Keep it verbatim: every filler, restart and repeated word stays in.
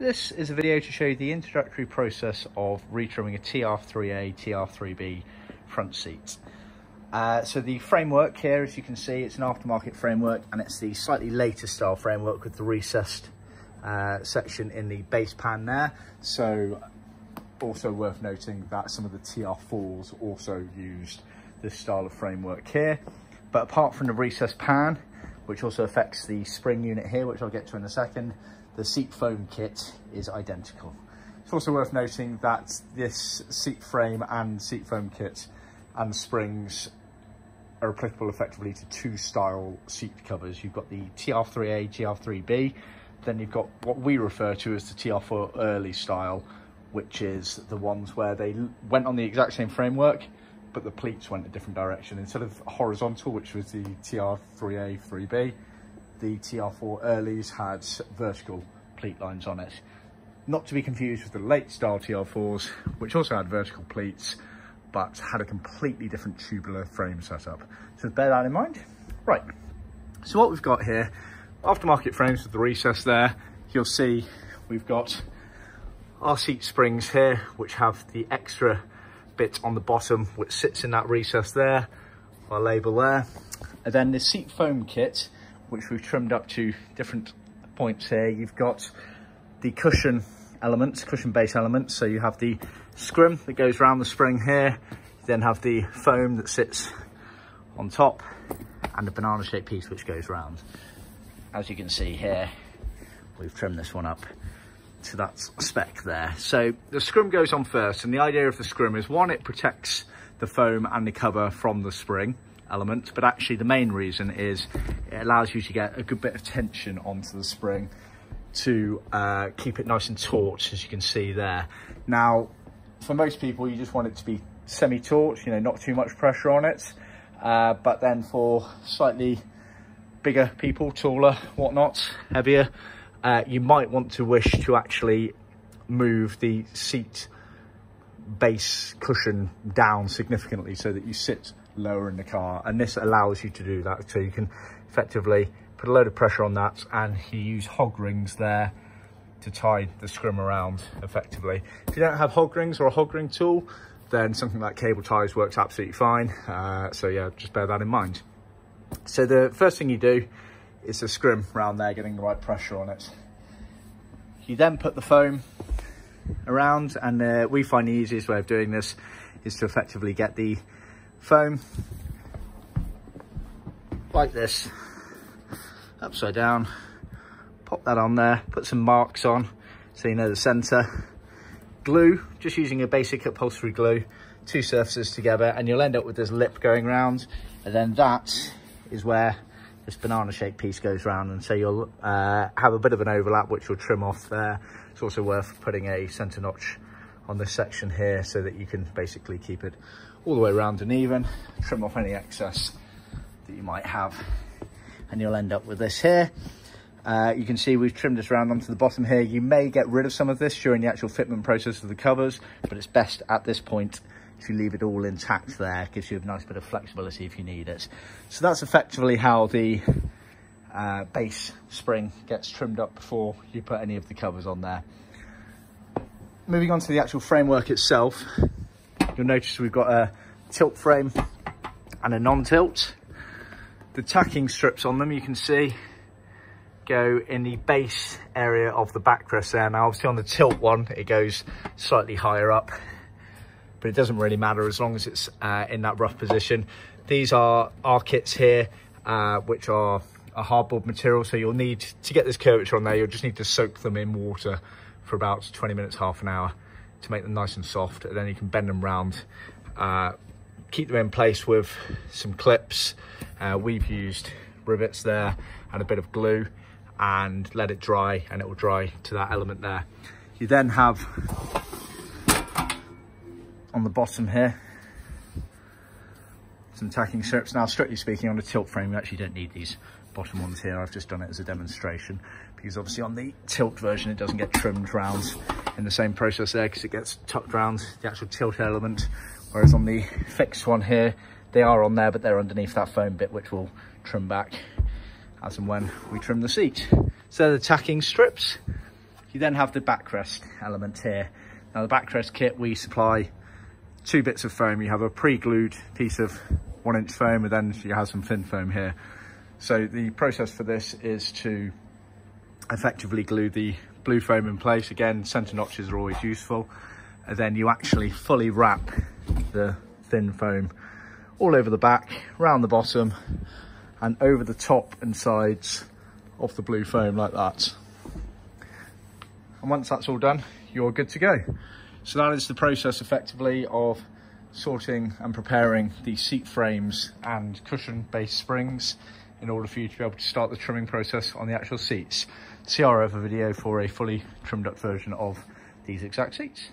This is a video to show you the introductory process of retrimming a T R three A, T R three B front seat. Uh, so the framework here, as you can see, it's an aftermarket framework, and it's the slightly later style framework with the recessed uh, section in the base pan there. So also worth noting that some of the T R fours also used this style of framework here. But apart from the recessed pan, which also affects the spring unit here, which I'll get to in a second, the seat foam kit is identical. It's also worth noting that this seat frame and seat foam kit and springs are applicable effectively to two style seat covers. You've got the T R three A, T R three B, then you've got what we refer to as the T R four early style, which is the ones where they went on the exact same framework, but the pleats went a different direction. Instead of horizontal, which was the T R three A, three B, the T R four earlys had vertical pleat lines on it. Not to be confused with the late style T R fours, which also had vertical pleats, but had a completely different tubular frame setup. So bear that in mind. Right, so what we've got here, aftermarket frames with the recess there, you'll see we've got our seat springs here, which have the extra bit on the bottom which sits in that recess there, our label there, and then the seat foam kit, which we've trimmed up to different points here. You've got the cushion elements, cushion base elements, so you have the scrim that goes around the spring here, you then have the foam that sits on top, and the banana shaped piece which goes round. As you can see here, we've trimmed this one up to that spec there. So the scrim goes on first, and the idea of the scrim is, one, it protects the foam and the cover from the spring element, but actually the main reason is it allows you to get a good bit of tension onto the spring to uh, keep it nice and taut, as you can see there. Now, for most people, you just want it to be semi-taut, you know, not too much pressure on it, uh, but then for slightly bigger people, taller, whatnot, heavier, Uh, you might want to wish to actually move the seat base cushion down significantly so that you sit lower in the car, and this allows you to do that. So you can effectively put a load of pressure on that, and you use hog rings there to tie the scrim around effectively. If you don't have hog rings or a hog ring tool, then something like cable ties works absolutely fine. Uh, so yeah, just bear that in mind. So the first thing you do, it's a scrim round there, getting the right pressure on it. You then put the foam around, and uh, we find the easiest way of doing this is to effectively get the foam like this, upside down, pop that on there, put some marks on so you know the center. Glue, just using a basic upholstery glue, two surfaces together, and you'll end up with this lip going round, and then that is where this banana shaped piece goes round, and so you'll uh, have a bit of an overlap which will trim off there. It's also worth putting a centre notch on this section here so that you can basically keep it all the way round and even, trim off any excess that you might have, and you'll end up with this here. Uh, you can see we've trimmed this round onto the bottom here. You may get rid of some of this during the actual fitment process of the covers, but it's best at this point to leave it all intact there. It gives you a nice bit of flexibility if you need it. So that's effectively how the uh, base spring gets trimmed up before you put any of the covers on there. Moving on to the actual framework itself, you'll notice we've got a tilt frame and a non-tilt. The tacking strips on them, you can see, go in the base area of the backrest there. Now obviously on the tilt one it goes slightly higher up, but it doesn't really matter as long as it's uh, in that rough position. These are our kits here, uh, which are a hardboard material. So you'll need to get this curvature on there. You'll just need to soak them in water for about twenty minutes, half an hour to make them nice and soft. And then you can bend them round, uh, keep them in place with some clips. Uh, we've used rivets there and a bit of glue, and let it dry, and it will dry to that element there. You then have on the bottom here some tacking strips. Now strictly speaking, on a tilt frame you actually don't need these bottom ones here. I've just done it as a demonstration, because obviously on the tilt version it doesn't get trimmed round in the same process there, because it gets tucked round the actual tilt element, whereas on the fixed one here they are on there, but they're underneath that foam bit, which will trim back as and when we trim the seat. So the tacking strips, You then have the backrest element here. Now the backrest kit, we supply two bits of foam. You have a pre-glued piece of one inch foam, and then you have some thin foam here. So the process for this is to effectively glue the blue foam in place. Again, centre notches are always useful. And then you actually fully wrap the thin foam all over the back, round the bottom, and over the top and sides of the blue foam like that. And once that's all done, you're good to go. So that is the process effectively of sorting and preparing the seat frames and cushion base springs in order for you to be able to start the trimming process on the actual seats. See our other video for a fully trimmed up version of these exact seats.